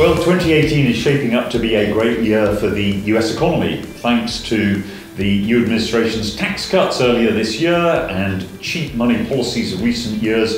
Well, 2018 is shaping up to be a great year for the US economy, thanks to the new administration's tax cuts earlier this year and cheap money policies of recent years.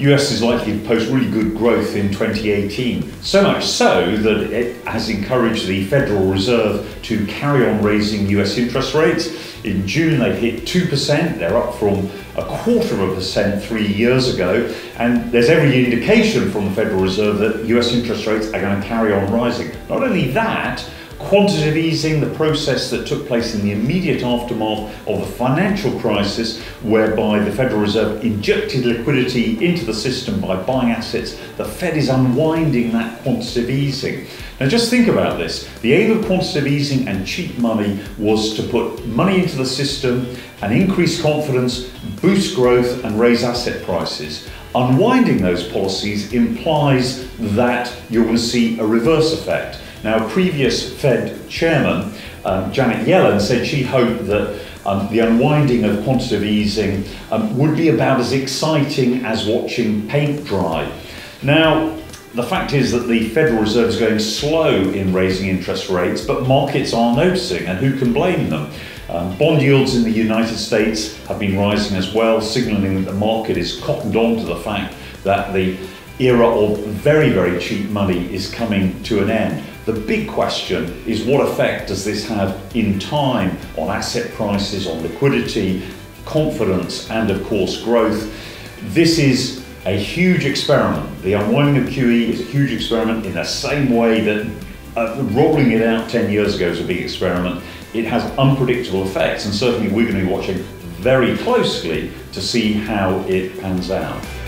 US is likely to post really good growth in 2018. So much so that it has encouraged the Federal Reserve to carry on raising US interest rates. In June they hit 2%, they're up from a quarter of a percent 3 years ago, and there's every indication from the Federal Reserve that US interest rates are going to carry on rising. Not only that, quantitative easing, the process that took place in the immediate aftermath of the financial crisis, whereby the Federal Reserve injected liquidity into the system by buying assets, the Fed is unwinding that quantitative easing. Now just think about this. The aim of quantitative easing and cheap money was to put money into the system and increase confidence, boost growth and raise asset prices. Unwinding those policies implies that you're going to see a reverse effect. Now, a previous Fed chairman, Janet Yellen, said she hoped that the unwinding of quantitative easing would be about as exciting as watching paint dry. Now, the fact is that the Federal Reserve is going slow in raising interest rates, but markets are noticing, and who can blame them? Bond yields in the United States have been rising as well, signalling that the market is cottoned on to the fact that the era of very, very cheap money is coming to an end. The big question is, what effect does this have in time on asset prices, on liquidity, confidence, and of course growth? This is a huge experiment. The unwinding of QE is a huge experiment in the same way that rolling it out 10 years ago is a big experiment. It has unpredictable effects, and certainly we're going to be watching very closely to see how it pans out.